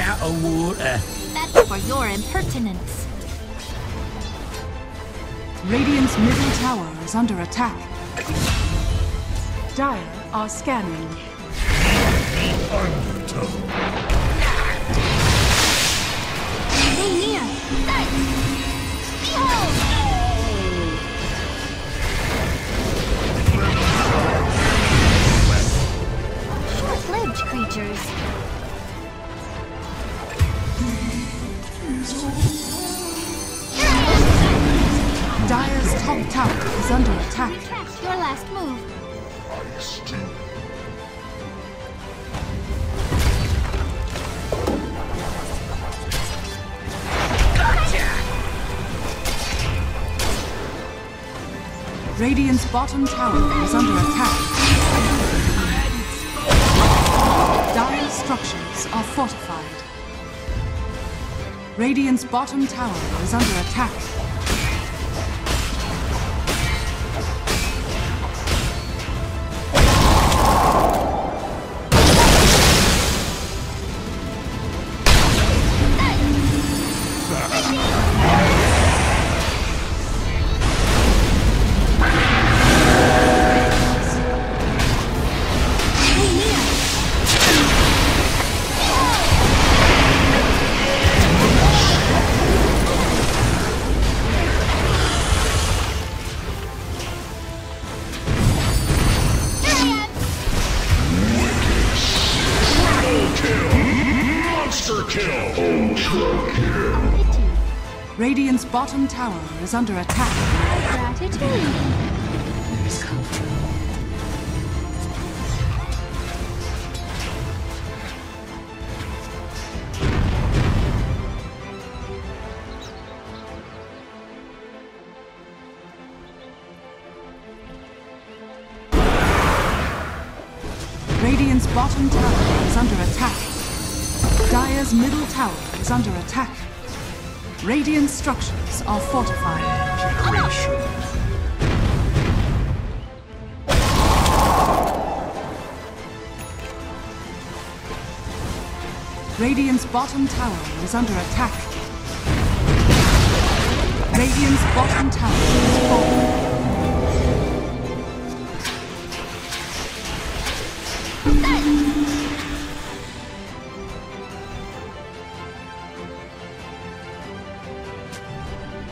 Out of water. That's for your impertinence. Radiant's middle tower is under attack. Dire are scanning. Stay near. Behold! Short-lived creatures. Dire's top tower is under attack. Retract your last move. I still. Gotcha! Radiant's bottom tower is under attack. Dire's structures are fortified. Radiant's bottom tower is under attack. Radiant's bottom tower is under attack. Gratitude. There's comfort. Radiant's bottom tower is under attack. Dire's middle tower is under attack. Radiant structures are fortified. Generation. Radiant's bottom tower is under attack. Radiant's bottom tower is falling.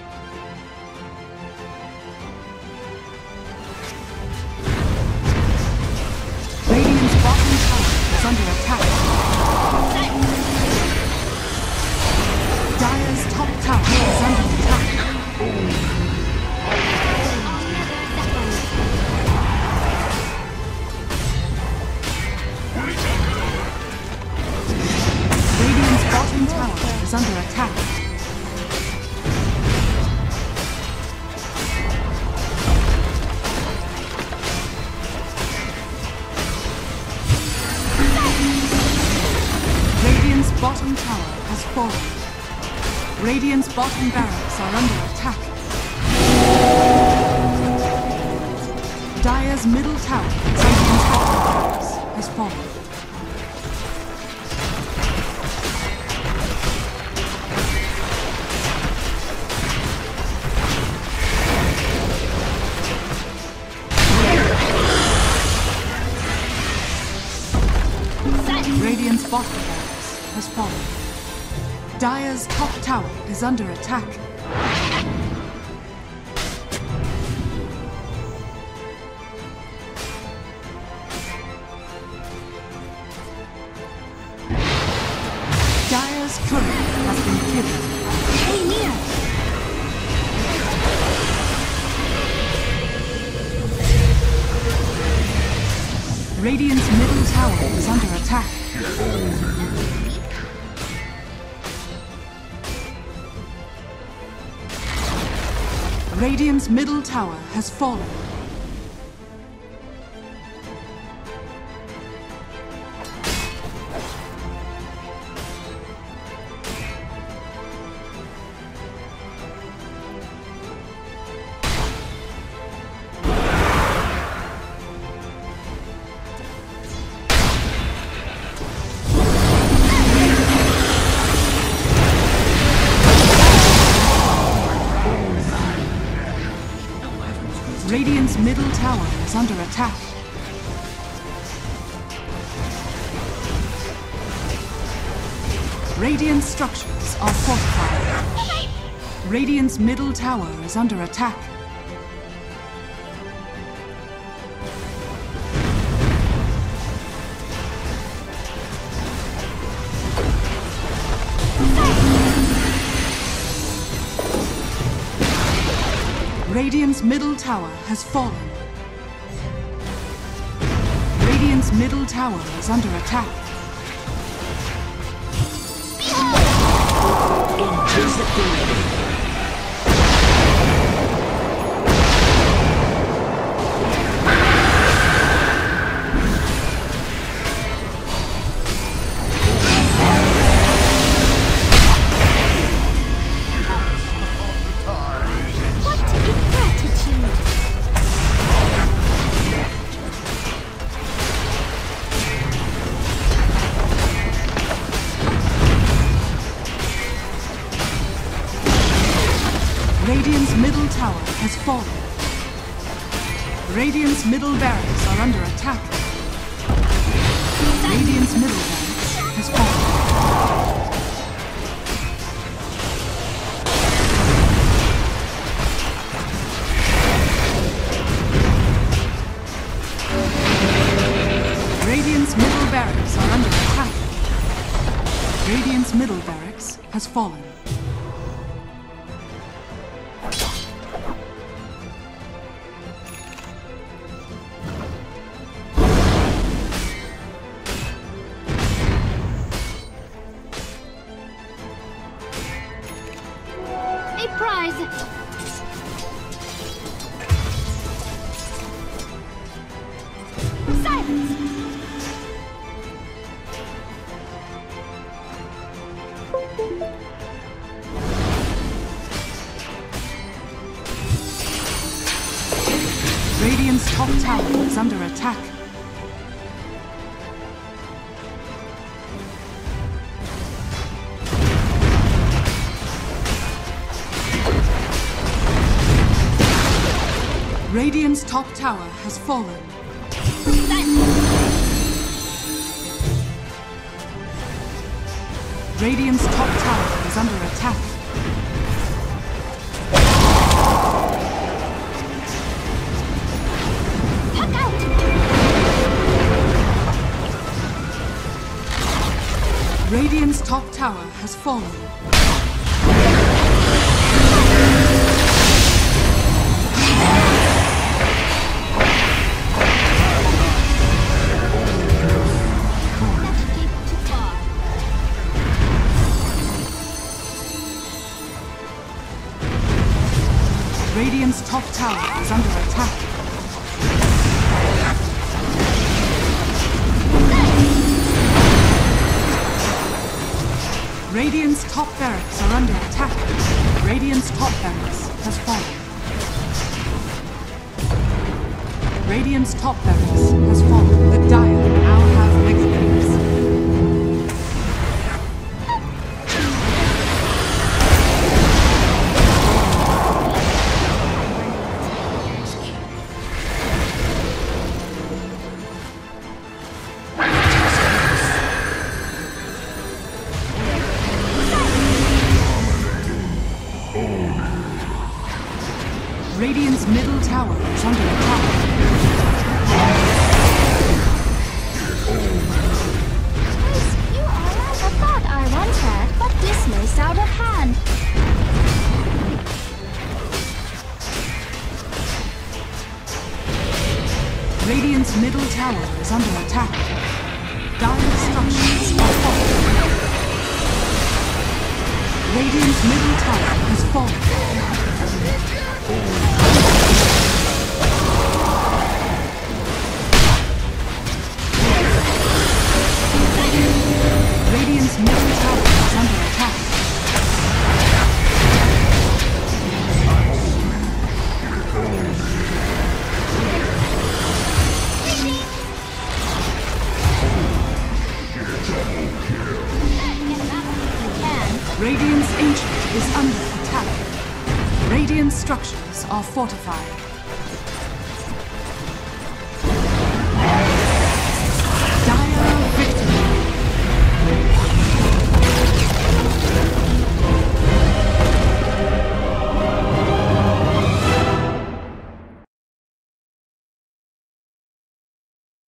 Radiant's bottom tower is under attack. Dire's top tower is under attack. Tower is under attack. Radiant's bottom tower has fallen. Radiant's bottom barracks are under attack. Dire's middle tower, Radiant's bottom barracks, has fallen. Radiant's bottom barracks has fallen. Dire's top tower is under attack. Dire's turret has been killed. Hey, Radiant's middle tower is under attack. Radiant's middle tower has fallen. Radiant's middle tower is under attack. Radiant structures are fortified. Radiant's middle tower is under attack. Radiant's middle tower has fallen. Radiant's middle tower is under attack. Radiant's middle tower has fallen. Radiant's middle barracks are under attack. Radiant's middle barracks has fallen. Radiant's middle barracks are under attack. Radiant's middle barracks has fallen. Radiant's top tower is under attack. Radiant's top tower has fallen. Radiant's top tower is under attack. Radiant's top tower has fallen. Radiant's top tower is under attack. Radiant's top barracks are under attack. Radiant's top barracks has fallen. Radiant's top barracks has fallen. The Dire now have Radiant's middle tower is under attack. Dismiss out of hand. Radiant's middle tower is under attack. Dire structures are falling. Radiant's middle tower is falling. Radiant's middle tower is under attack. Radiant's ancient is under attack. Radiant structures are fortified.